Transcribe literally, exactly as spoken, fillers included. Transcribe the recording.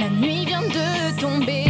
La nuit vient de tomber.